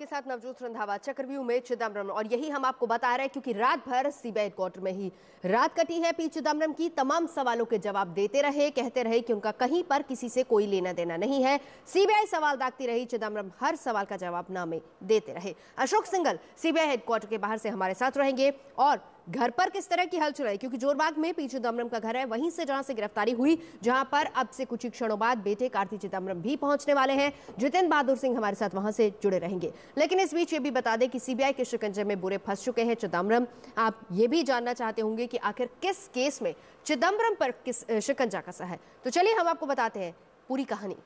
आपके साथ नवजोत रंधावा। चक्रव्यूह में चिदम्बरम, और यही हम आपको बता रहे हैं क्योंकि रात भर सीबीआई क्वार्टर में ही रात कटी है। पी चिदम्बरम की तमाम सवालों के जवाब देते रहे, कहते रहे कि उनका कहीं पर किसी से कोई लेना देना नहीं है। सीबीआई सवाल दागती रही, चिदम्बरम हर सवाल का जवाब ना में देते रहे। अशोक सिंघल सीबीआई हेडक्वार्टर के बाहर से हमारे साथ रहेंगे और घर पर किस तरह की हलचल है, क्योंकि जोरबाग में पी चिदम्बरम का घर है, वहीं से जहां से गिरफ्तारी हुई, जहां पर अब से कुछ ही क्षणों बाद बेटे कार्ति चिदम्बरम भी पहुंचने वाले हैं। जितेंद्र बहादुर सिंह हमारे साथ वहां से जुड़े रहेंगे। लेकिन इस बीच ये भी बता दें कि सीबीआई के शिकंजे में बुरे फंस चुके हैं चिदम्बरम। आप ये भी जानना चाहते होंगे कि आखिर किस केस में चिदम्बरम पर किस शिकंजा कसा है, तो चलिए हम आपको बताते हैं पूरी कहानी।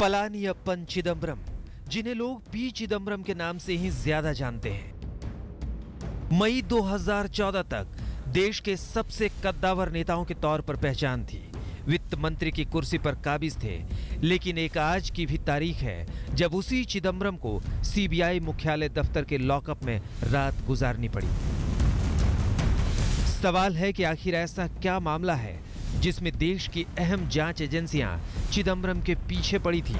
पलानीयप्पन चिदम्बरम, जिन्हें लोग पी चिदम्बरम के नाम से ही ज्यादा जानते हैं, मई 2014 तक देश के सबसे कद्दावर नेताओं के तौर पर पहचान थी। वित्त मंत्री की कुर्सी पर काबिज थे, लेकिन एक आज की भी तारीख है जब उसी चिदम्बरम को सीबीआई मुख्यालय दफ्तर के लॉकअप में रात गुजारनी पड़ी। सवाल है कि आखिर ऐसा क्या मामला है जिसमें देश की अहम जांच एजेंसियां चिदम्बरम के पीछे पड़ी थी।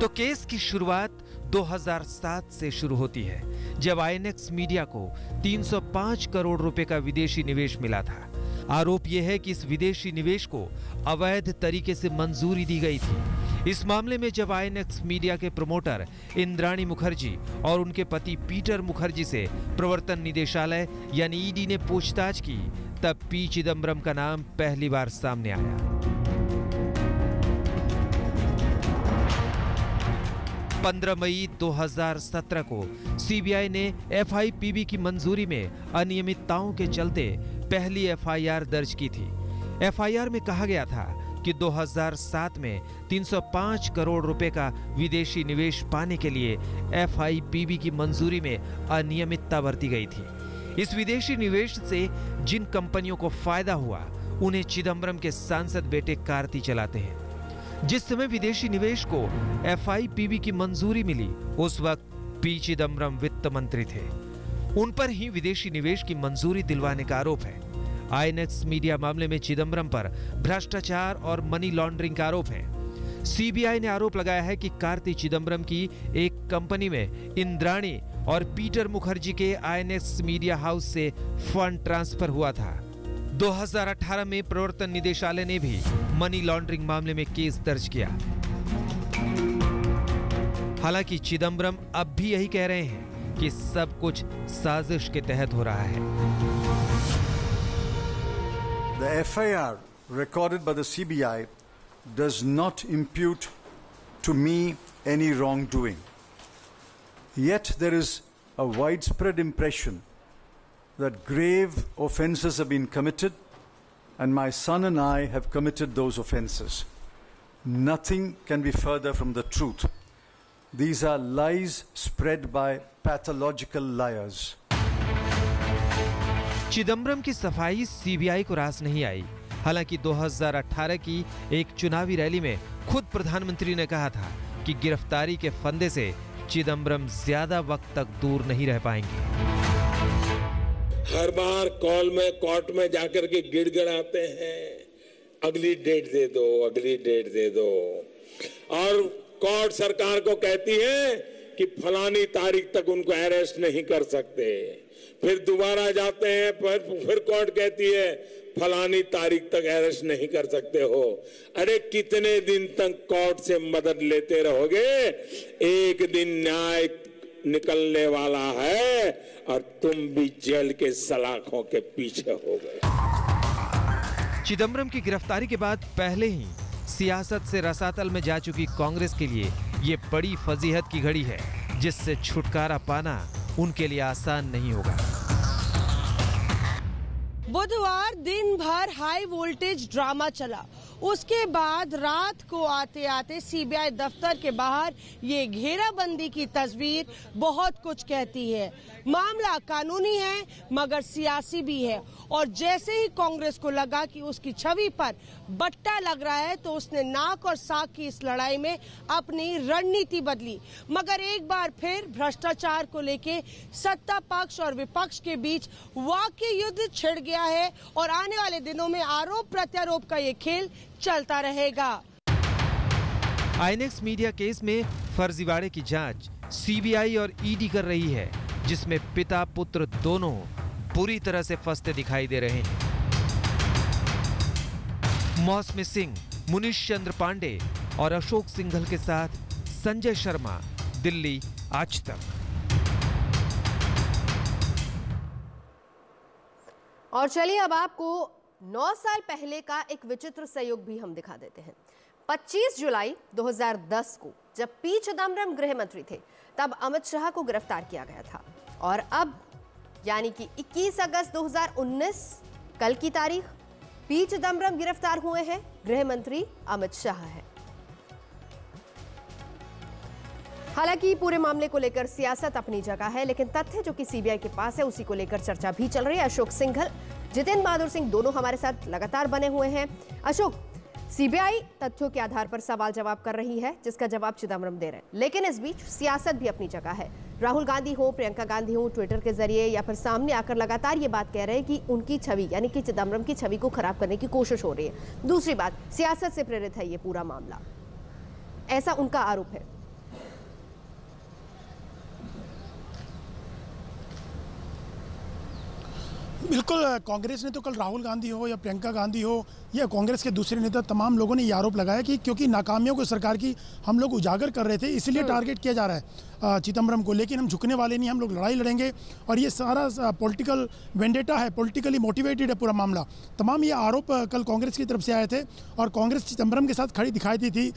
तो केस की शुरुआत 2007 से शुरू होती है, जब आईएनएक्स मीडिया को 305 करोड़ रुपए का विदेशी निवेश मिला था। आरोप यह है कि इस विदेशी निवेश को अवैध तरीके से मंजूरी दी गई थी। इस मामले में जब आईएनएक्स मीडिया के प्रमोटर इंद्राणी मुखर्जी और उनके पति पीटर मुखर्जी से प्रवर्तन निदेशालय यानी ईडी ने पूछताछ की, तब पी चिदम्बरम का नाम पहली बार सामने आया। 15 मई 2017 को सीबीआई ने एफआईपीबी की मंजूरी में अनियमितताओं के चलते पहली एफआईआर दर्ज की थी। एफआईआर में कहा गया था कि 2007 में 305 करोड़ रुपए का विदेशी निवेश पाने के लिए एफआईपीबी की मंजूरी में अनियमितता बरती गई थी। इस विदेशी निवेश से जिन कंपनियों को फायदा हुआ उन्हें चिदम्बरम के सांसद बेटे कार्ति चलाते हैं। जिस समय विदेशी निवेश को एफआईपीबी की मंजूरी मिली, उस वक्त पी चिदम्बरम वित्त मंत्री थे। उन पर ही विदेशी निवेश की मंजूरी दिलवाने का आरोप है। आईएनएक्स मीडिया मामले में चिदम्बरम पर भ्रष्टाचार और मनी लॉन्ड्रिंग का आरोप है। सीबीआई ने आरोप लगाया है कि कार्ति चिदम्बरम की एक कंपनी में इंद्राणी और पीटर मुखर्जी के आईएनएक्स मीडिया हाउस से फंड ट्रांसफर हुआ था। 2018 में प्रवर्तन निदेशालय ने भी मनी लॉन्ड्रिंग मामले में केस दर्ज किया। हालांकि चिदम्बरम अब भी यही कह रहे हैं कि सब कुछ साजिश के तहत हो रहा है। The FIR recorded by the CBI does not impute to me any wrongdoing. Yet there is a widespread impression that grave offenses have been committed and my son and I have committed those offenses. Nothing can be further from the truth. These are lies spread by pathological liars. Chidambaram की सफाई CBI को रास नहीं आई। हालांकि 2018 की एक चुनावी rally में खुद प्रधानमंत्री ने कहा था कि गिरफ्तारी के फंदे से चिदम्बरम ज्यादा वक्त तक दूर नहीं रह पाएंगे। हर बार कॉल में कोर्ट में जाकर के गिड़गिड़ाते हैं, अगली डेट दे दो, अगली डेट दे दो, और कोर्ट सरकार को कहती है कि फलानी तारीख तक उनको अरेस्ट नहीं कर सकते। फिर दोबारा जाते हैं, फिर कोर्ट कहती है फलानी तारीख तक अरेस्ट नहीं कर सकते हो। अरे कितने दिन तक कोर्ट से मदद लेते रहोगे? एक दिन न्याय निकलने वाला है और तुम भी जेल के सलाखों के पीछे हो गए। चिदम्बरम की गिरफ्तारी के बाद पहले ही सियासत से रसातल में जा चुकी कांग्रेस के लिए ये बड़ी फजीहत की घड़ी है, जिससे छुटकारा पाना उनके लिए आसान नहीं होगा। बुधवार दिन भर हाई वोल्टेज ड्रामा चला। उसके बाद रात को आते आते सीबीआई दफ्तर के बाहर ये घेराबंदी की तस्वीर बहुत कुछ कहती है। मामला कानूनी है मगर सियासी भी है, और जैसे ही कांग्रेस को लगा कि उसकी छवि पर बट्टा लग रहा है तो उसने नाक और साख की इस लड़ाई में अपनी रणनीति बदली। मगर एक बार फिर भ्रष्टाचार को लेके सत्ता पक्ष और विपक्ष के बीच वाकई युद्ध छिड़ गया है और आने वाले दिनों में आरोप प्रत्यारोप का ये खेल चलता रहेगा। आईएनएक्स मीडिया केस में फर्जीवाड़े की जांच सीबीआई और ईडी कर रही है, जिसमें पिता पुत्र दोनों पूरी तरह से फंसते दिखाई दे रहे हैं। मौसमी सिंह, मुनीश चंद्र पांडे और अशोक सिंघल के साथ संजय शर्मा, दिल्ली, आज तक। और चलिए अब आपको 9 साल पहले का एक विचित्र संयोग भी हम दिखा देते हैं। 25 जुलाई 2010 को जब पी चिदम्बरम गृह मंत्री थे तब अमित शाह को गिरफ्तार किया गया था, और अब यानी कि 21 अगस्त 2019 कल की तारीख पी चिदम्बरम गिरफ्तार हुए हैं, गृह मंत्री अमित शाह हैं। हालांकि पूरे मामले को लेकर सियासत अपनी जगह है, लेकिन तथ्य जो कि सीबीआई के पास है उसी को लेकर चर्चा भी चल रही है। अशोक सिंघल, जितेंद्र बहादुर सिंह दोनों हमारे साथ लगातार बने हुए हैं। अशोक, सीबीआई तथ्यों के आधार पर सवाल जवाब कर रही है जिसका जवाब चिदम्बरम दे रहे हैं, लेकिन इस बीच सियासत भी अपनी जगह है। राहुल गांधी हो, प्रियंका गांधी हो, ट्विटर के जरिए या फिर सामने आकर लगातार ये बात कह रहे हैं कि उनकी छवि यानी कि चिदम्बरम की छवि को खराब करने की कोशिश हो रही है। दूसरी बात, सियासत से प्रेरित है ये पूरा मामला, ऐसा उनका आरोप है। बिल्कुल, कांग्रेस ने तो कल राहुल गांधी हो या प्रियंका गांधी हो या कांग्रेस के दूसरे नेता, तमाम लोगों ने ये आरोप लगाया कि क्योंकि नाकामियों को सरकार की हम लोग उजागर कर रहे थे इसलिए टारगेट किया जा रहा है चिदम्बरम को, लेकिन हम झुकने वाले नहीं, हम लोग लड़ाई लड़ेंगे। और ये सारा पॉलिटिकल वेंडेटा है, पॉलिटिकली मोटिवेटेड है पूरा मामला। तमाम ये आरोप कल कांग्रेस की तरफ से आए थे और कांग्रेस चिदम्बरम के साथ खड़ी दिखाई दी थी।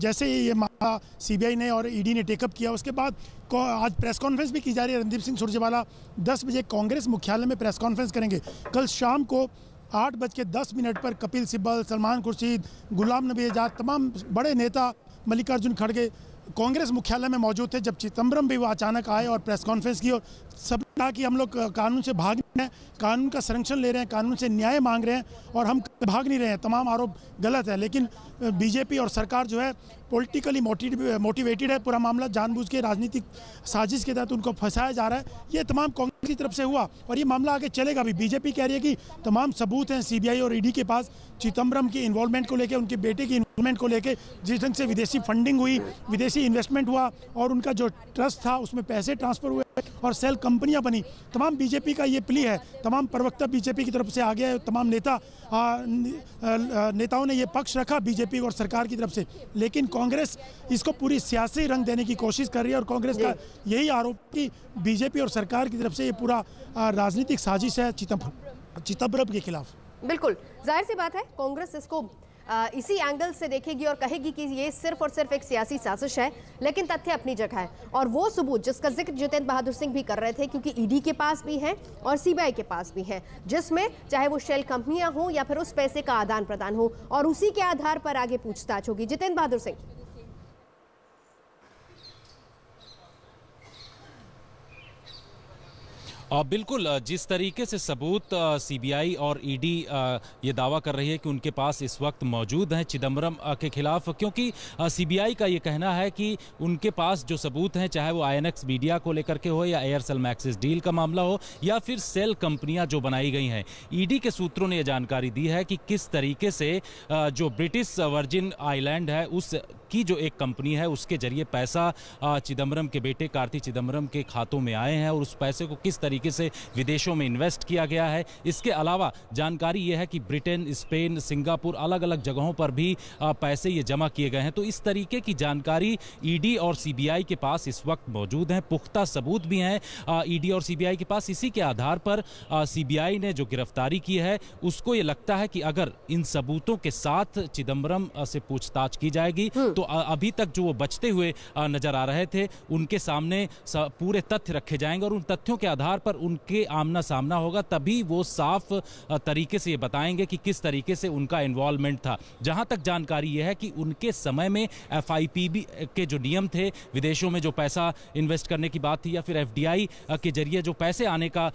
जैसे ही ये मामला सीबीआई ने और ईडी ने टेकअप किया, उसके बाद आज प्रेस कॉन्फ्रेंस भी की जा रही है। रणदीप सिंह सुरजेवाला 10 बजे कांग्रेस मुख्यालय में प्रेस कॉन्फ्रेंस करेंगे। कल शाम को 8:10 पर कपिल सिब्बल, सलमान खुर्शीद, गुलाम नबी आजाद, तमाम बड़े नेता, मल्लिकार्जुन खड़गे कांग्रेस मुख्यालय में मौजूद थे। जब चिदम्बरम भी वो अचानक आए और प्रेस कॉन्फ्रेंस की और सब कहा कि हम लोग कानून से भाग नहीं रहे हैं, कानून का संरक्षण ले रहे हैं, कानून से न्याय मांग रहे हैं और हम भाग नहीं रहे हैं। तमाम आरोप गलत है, लेकिन बीजेपी और सरकार जो है पॉलिटिकली मोटिवेटेड है पूरा मामला, जानबूझ के राजनीतिक साजिश के तहत उनको फंसाया जा रहा है। ये तमाम कांग्रेस की तरफ से हुआ और ये मामला आगे चलेगा भी। बीजेपी कह रही है कि तमाम सबूत हैं सीबीआई और ईडी के पास चिदम्बरम की इन्वॉल्वमेंट को लेकर, उनके बेटे की इन्वॉल्वमेंट को लेकर, जिस ढंग से विदेशी फंडिंग हुई, विदेशी इन्वेस्टमेंट हुआ और उनका जो ट्रस्ट था उसमें पैसे ट्रांसफर हुए और सेल कंपनियां बनी। तमाम बीजेपी का ये प्ली है, तमाम प्रवक्ता बीजेपी की तरफ से आ गया है, तमाम नेताओं ने ये पक्ष रखा बीजेपी और सरकार की तरफ से, लेकिन कांग्रेस इसको पूरी सियासी रंग देने की कोशिश कर रही है। और कांग्रेस का यही आरोप कि बीजेपी और सरकार की तरफ से ये पूरा राजनीतिक साजिश है चिदम्बरम के खिलाफ। बिल्कुल, जाहिर सी बात है कांग्रेस इसको इसी एंगल से देखेगी और कहेगी कि ये सिर्फ और सिर्फ एक सियासी साजिश है, लेकिन तथ्य अपनी जगह है। और वो सबूत जिसका जिक्र जितेंद्र बहादुर सिंह भी कर रहे थे, क्योंकि ईडी के पास भी है और सीबीआई के पास भी है, जिसमें चाहे वो शेल कंपनियां हों या फिर उस पैसे का आदान प्रदान हो, और उसी के आधार पर आगे पूछताछ होगी। जितेंद्र बहादुर सिंह, बिल्कुल, जिस तरीके से सबूत सीबीआई और ईडी ये दावा कर रही है कि उनके पास इस वक्त मौजूद हैं चिदम्बरम के खिलाफ, क्योंकि सीबीआई का ये कहना है कि उनके पास जो सबूत हैं, चाहे वो आईएनएक्स मीडिया को लेकर के हो या एयरसेल-मैक्सिस डील का मामला हो या फिर सेल कंपनियां जो बनाई गई हैं, ईडी के सूत्रों ने यह जानकारी दी है कि किस तरीके से जो ब्रिटिश वर्जिन आइलैंड है उसकी जो एक कंपनी है उसके जरिए पैसा चिदम्बरम के बेटे कार्ति चिदम्बरम के खातों में आए हैं और उस पैसे को किस तरीके से विदेशों में इन्वेस्ट किया गया है। इसके अलावा जानकारी यह है कि ब्रिटेन, स्पेन, सिंगापुर, अलग अलग जगहों पर भी पैसे ये जमा किए गए हैं। तो इस तरीके की जानकारी ईडी और सीबीआई के पास इस वक्त मौजूद है, पुख्ता सबूत भी हैं ईडी और सीबीआई के पास। इसी के आधार पर सीबीआई ने जो गिरफ्तारी की है उसको ये लगता है कि अगर इन सबूतों के साथ चिदम्बरम से पूछताछ की जाएगी तो अभी तक जो वो बचते हुए नजर आ रहे थे उनके सामने पूरे तथ्य रखे जाएंगे और उन तथ्यों के आधार पर उनके आमना सामना होगा, तभी वो साफ तरीके से ये बताएंगे कि किस तरीके से उनका इन्वॉल्वमेंट था। जहां तक जानकारी यह है कि उनके समय में एफआईपीबी के जो नियम थे, विदेशों में जो पैसा इन्वेस्ट करने की बात थी या फिर एफडीआई के जरिए जो पैसे आने का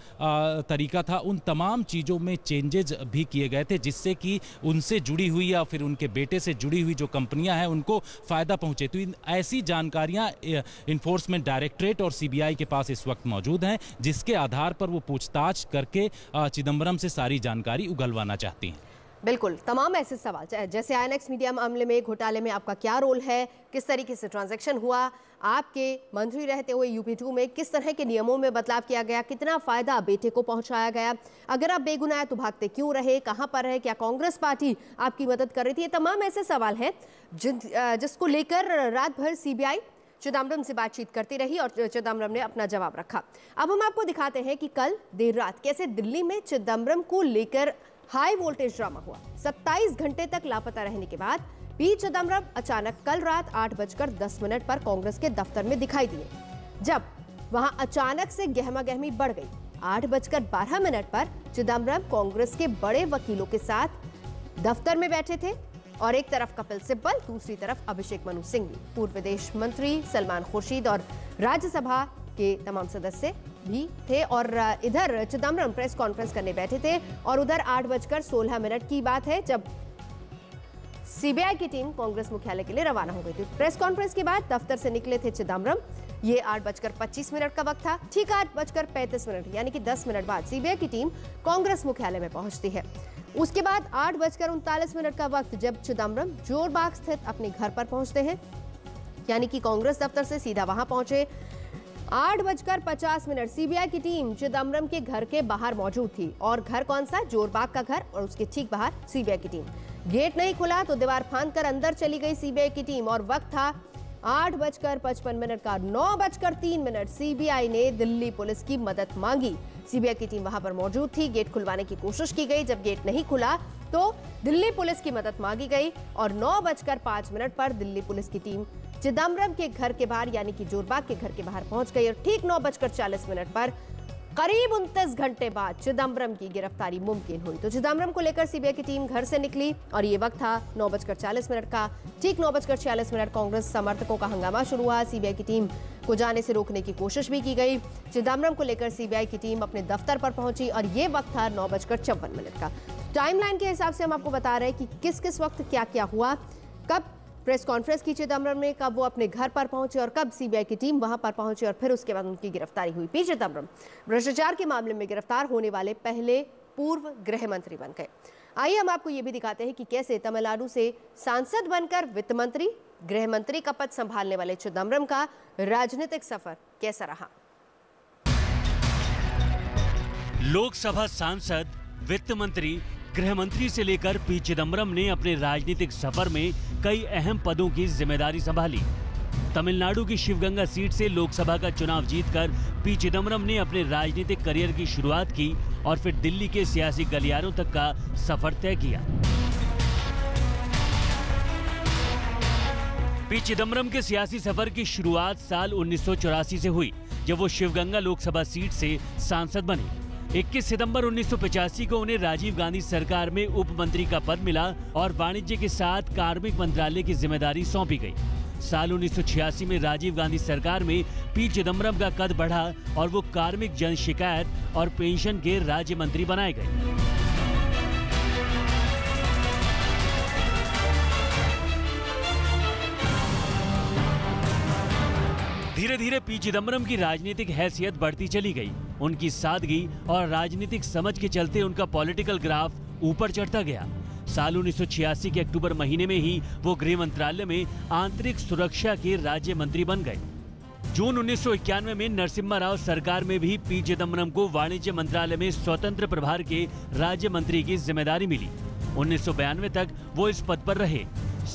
तरीका था, उन तमाम चीज़ों में चेंजेज भी किए गए थे जिससे कि उनसे जुड़ी हुई या फिर उनके बेटे से जुड़ी हुई जो कंपनियां हैं उनको फ़ायदा पहुंचे। तो ऐसी जानकारियां इन्फोर्समेंट डायरेक्टरेट और सीबीआई के पास इस वक्त मौजूद हैं, जिसके आधार पर वो पूछताछ करके चिदंबरम से सारी जानकारी उगलवाना चाहती हैं। बिल्कुल, तमाम ऐसे सवाल जैसे आईएनएक्स मीडिया मामले में घोटाले में आपका क्या रोल है, किस तरीके से ट्रांजैक्शन हुआ, आपके मंत्री रहते हुए यूपी 2 में किस तरह के नियमों में बदलाव किया गया, कितना फ़ायदा बेटे को पहुंचाया गया, अगर आप बेगुनाह हैं तो भागते क्यों रहे, कहां पर रहे, क्या कांग्रेस पार्टी आपकी मदद कर रही थी, ये तमाम ऐसे सवाल हैं जिसको लेकर रात भर सीबीआई चिदंबरम से बातचीत करती रही और चिदंबरम ने अपना जवाब रखा। अब हम आपको दिखाते हैं कि कल देर रात कैसे दिल्ली में चिदंबरम को लेकर हाई वोल्टेज ड्रामा हुआ। 27 घंटे तक लापता रहने के बाद पी चिदंबरम अचानक कल रात 8:10 पर कांग्रेस के दफ्तर में दिखाई दिए, जब वहां अचानक से गहमागहमी बढ़ गई। 8:12 पर चिदंबरम कांग्रेस के बड़े वकीलों के साथ दफ्तर में बैठे थे और एक तरफ कपिल सिब्बल, दूसरी तरफ अभिषेक मनु सिंह, पूर्व विदेश मंत्री सलमान खुर्शीद और राज्यसभा के तमाम सदस्य भी थे। और इधर चिदंबरम प्रेस कॉन्फ्रेंस करने बैठे थे और उधर 8:16 की बात है जब सीबीआई की टीम कांग्रेस मुख्यालय के लिए रवाना हो गई थी। प्रेस कॉन्फ्रेंस के बाद दफ्तर से निकले थे चिदंबरम, ये 8:25 का वक्त था। ठीक 8:35 यानी कि 10 मिनट बाद सीबीआई की टीम कांग्रेस मुख्यालय में पहुंचती है। उसके बाद 8:39 का वक्त जब चिदंबरम जोरबाग स्थित अपने घर पर पहुंचते हैं, यानी कि कांग्रेस दफ्तर से सीधा वहां पहुंचे। 8:50 सीबीआई की टीम चिदंबरम के घर के बाहर मौजूद थी और घर कौन सा, जोरबाग का घर, और उसके ठीक बाहर सीबीआई की टीम। गेट नहीं खुला तो दीवार फांद कर अंदर चली गई सीबीआई की टीम और वक्त था 8:55 का। 9:03 सीबीआई ने दिल्ली पुलिस की मदद मांगी। सीबीआई की टीम वहां पर मौजूद थी, गेट खुलवाने की कोशिश की गई, जब गेट नहीं खुला तो दिल्ली पुलिस की मदद मांगी गई और 9:05 पर दिल्ली पुलिस की टीम चिदंबरम के घर के बाहर यानी कि जोरबाग के घर के बाहर पहुंच गई और ठीक 9:40 पर करीब 29 घंटे बाद चिदंबरम की गिरफ्तारी मुमकिन हुई। तो चिदंबरम को लेकर सीबीआई की टीम घर से निकली और ये वक्त था 9:40 का। ठीक 9:46 कांग्रेस समर्थकों का हंगामा शुरू हुआ, सीबीआई की टीम को जाने से रोकने की कोशिश भी की गई। चिदंबरम को लेकर सीबीआई की टीम अपने दफ्तर पर पहुंची और ये वक्त था 9:54 का। टाइमलाइन के हिसाब से हम आपको बता रहे हैं कि किस किस वक्त क्या क्या हुआ, कब प्रेस कॉन्फ्रेंस की चिदंबरम ने, कब वो अपने घर पर पहुंचे और कब सीबीआई की टीम वहां पर पहुंची और फिर उसके बाद उनकी गिरफ्तारी हुई। पी चिदंबरम भ्रष्टाचार के मामले में गिरफ्तार होने वाले पहले पूर्व गृह मंत्री बन गए। आइए हम आपको ये भी दिखाते हैं कि कैसे तमिलनाडु से सांसद बनकर वित्त मंत्री, गृह मंत्री का पद संभालने वाले चिदंबरम का राजनीतिक सफर कैसा रहा। लोकसभा सांसद, वित्त मंत्री, गृह मंत्री से लेकर पी चिदंबरम ने अपने राजनीतिक सफर में कई अहम पदों की जिम्मेदारी संभाली। तमिलनाडु की शिवगंगा सीट से लोकसभा का चुनाव जीतकर पी चिदंबरम ने अपने राजनीतिक करियर की शुरुआत की और फिर दिल्ली के सियासी गलियारों तक का सफर तय किया। पी चिदंबरम के सियासी सफर की शुरुआत साल 1984 से हुई, जब वो शिवगंगा लोकसभा सीट से सांसद बने। 21 सितंबर 1985 को उन्हें राजीव गांधी सरकार में उप मंत्री का पद मिला और वाणिज्य के साथ कार्मिक मंत्रालय की जिम्मेदारी सौंपी गई। साल 1986 में राजीव गांधी सरकार में पी चिदंबरम का कद बढ़ा और वो कार्मिक जन शिकायत और पेंशन के राज्य मंत्री बनाए गए। धीरे धीरे पी चिदंबरम की राजनीतिक हैसियत बढ़ती चली गई। उनकी सादगी और राजनीतिक समझ के चलते उनका पॉलिटिकल ग्राफ ऊपर चढ़ता गया। साल 1986 के अक्टूबर महीने में ही वो गृह मंत्रालय में आंतरिक सुरक्षा के राज्य मंत्री बन गए। जून 1991 में नरसिम्हा राव सरकार में भी पी चिदंबरम को वाणिज्य मंत्रालय में स्वतंत्र प्रभार के राज्य मंत्री की जिम्मेदारी मिली। 1992 तक वो इस पद पर रहे।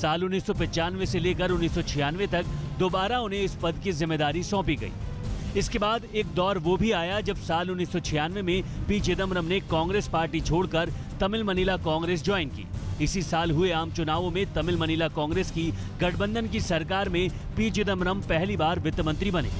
साल 1995 से लेकर 1996 तक दोबारा उन्हें इस पद की जिम्मेदारी सौंपी गई। इसके बाद एक दौर वो भी आया जब साल 1996 में पी चिदंबरम ने कांग्रेस पार्टी छोड़कर तमिल मनीला कांग्रेस ज्वाइन की। इसी साल हुए आम चुनावों में तमिल मनीला कांग्रेस की गठबंधन की सरकार में पी चिदम्बरम पहली बार वित्त मंत्री बने।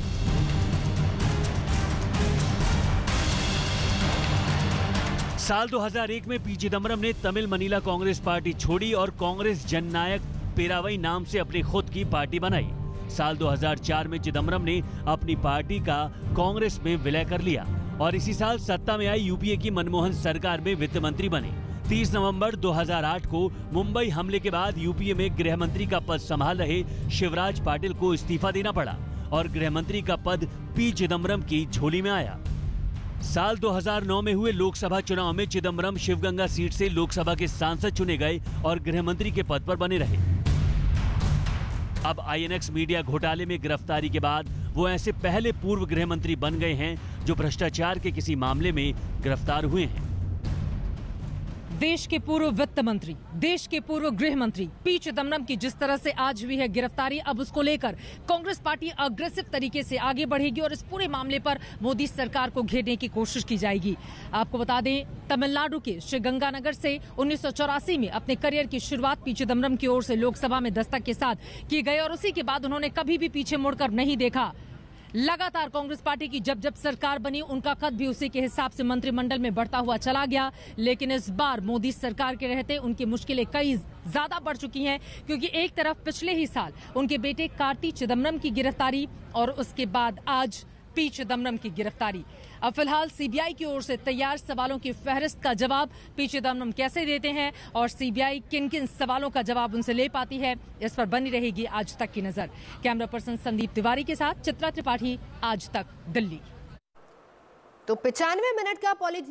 साल 2001 में पी चिदम्बरम ने तमिल मनीला कांग्रेस पार्टी छोड़ी और कांग्रेस जननायक पेरावई नाम से अपनी खुद की पार्टी बनाई। साल 2004 में चिदम्बरम ने अपनी पार्टी का कांग्रेस में विलय कर लिया और इसी साल सत्ता में आई यूपीए की मनमोहन सरकार में वित्त मंत्री बने। 30 नवंबर 2008 को मुंबई हमले के बाद यूपीए में गृह मंत्री का पद संभाल रहे शिवराज पाटिल को इस्तीफा देना पड़ा और गृह मंत्री का पद पी चिदम्बरम की झोली में आया। साल 2009 में हुए लोकसभा चुनाव में चिदम्बरम शिवगंगा सीट से लोकसभा के सांसद चुने गए और गृह मंत्री के पद पर बने रहे। अब आईएनएक्स मीडिया घोटाले में गिरफ्तारी के बाद वो ऐसे पहले पूर्व गृह मंत्री बन गए हैं जो भ्रष्टाचार के किसी मामले में गिरफ्तार हुए हैं। देश के पूर्व वित्त मंत्री, देश के पूर्व गृह मंत्री पी चिदम्बरम की जिस तरह से आज हुई है गिरफ्तारी, अब उसको लेकर कांग्रेस पार्टी अग्रेसिव तरीके से आगे बढ़ेगी और इस पूरे मामले पर मोदी सरकार को घेरने की कोशिश की जाएगी। आपको बता दें, तमिलनाडु के श्रीगंगानगर से 1984 में अपने करियर की शुरुआत पी चिदम्बरम की ओर से लोकसभा में दस्तक के साथ की गई और उसी के बाद उन्होंने कभी भी पीछे मुड़कर नहीं देखा। लगातार कांग्रेस पार्टी की जब जब सरकार बनी उनका कद भी उसी के हिसाब से मंत्रिमंडल में बढ़ता हुआ चला गया, लेकिन इस बार मोदी सरकार के रहते उनकी मुश्किलें कई ज्यादा बढ़ चुकी हैं, क्योंकि एक तरफ पिछले ही साल उनके बेटे कार्ति चिदम्बरम की गिरफ्तारी और उसके बाद आज पी चिदम्बरम की गिरफ्तारी। अब फिलहाल सीबीआई की ओर से तैयार सवालों की फहरिस्त का जवाब पी चिदम्बरम कैसे देते हैं और सीबीआई किन किन सवालों का जवाब उनसे ले पाती है, इस पर बनी रहेगी आज तक की नजर। कैमरा पर्सन संदीप तिवारी के साथ चित्रा त्रिपाठी, आज तक दिल्ली। तो 95 मिनट का